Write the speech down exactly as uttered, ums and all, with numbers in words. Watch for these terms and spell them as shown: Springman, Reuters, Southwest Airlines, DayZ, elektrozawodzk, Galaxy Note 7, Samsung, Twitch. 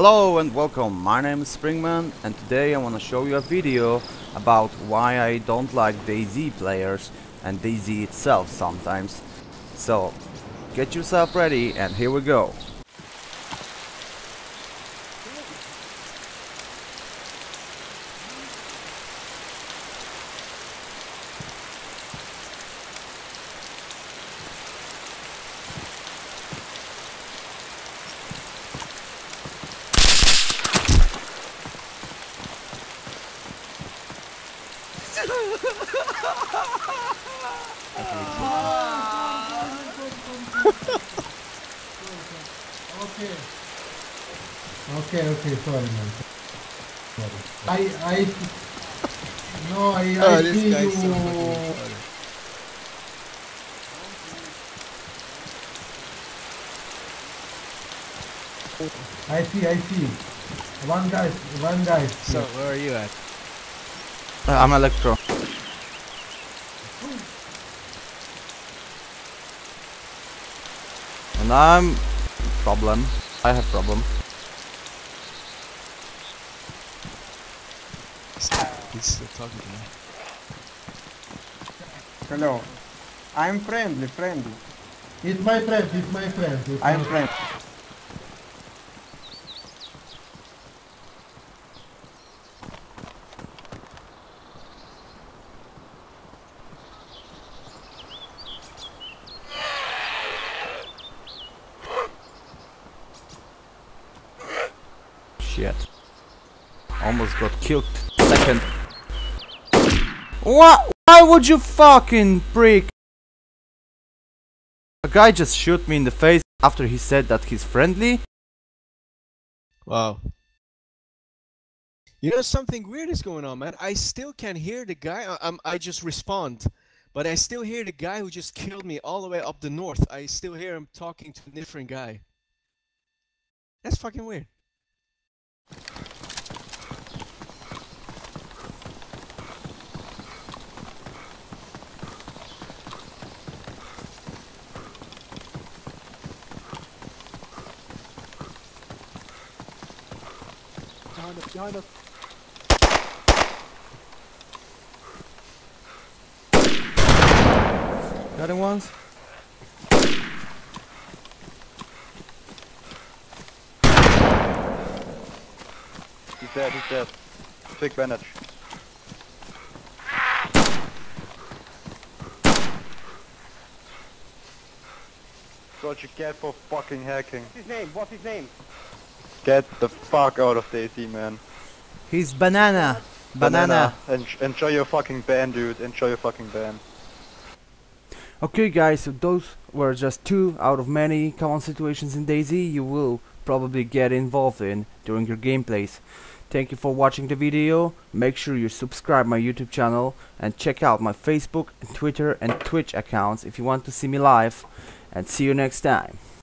Hello and welcome, my name is Springman and today I want to show you a video about why I don't like DayZ players and DayZ itself sometimes. So get yourself ready and here we go. Okay. Okay, okay, sorry man. Sorry. I I No I I oh, see you so I see I see. One guy one guy. So where are you at? Uh, I'm Electro. And I'm problem. I have problem. He's still talking to me. Hello. I'm friendly, friendly. It's my friend, it's my friend. It's I'm friend. Shit. Almost got killed. Second. What? Why would you fucking prick? A guy just shoot me in the face after he said that he's friendly. Wow. You know, something weird is going on, man. I still can hear the guy. I, I'm, I just respond. But I still hear the guy who just killed me all the way up the north. I still hear him talking to a different guy. That's fucking weird. Behind us, behind us. Got him once. He's dead, he's dead. Big bandage. What you get for fucking hacking? What's his name? What's his name? Get the fuck out of DayZ, man. He's banana. Banana. banana. En enjoy your fucking ban, dude. Enjoy your fucking ban. Okay, guys, so those were just two out of many common situations in DayZ you will probably get involved in during your gameplays. Thank you for watching the video. Make sure you subscribe my YouTube channel and check out my Facebook, Twitter and Twitch accounts if you want to see me live, and see you next time.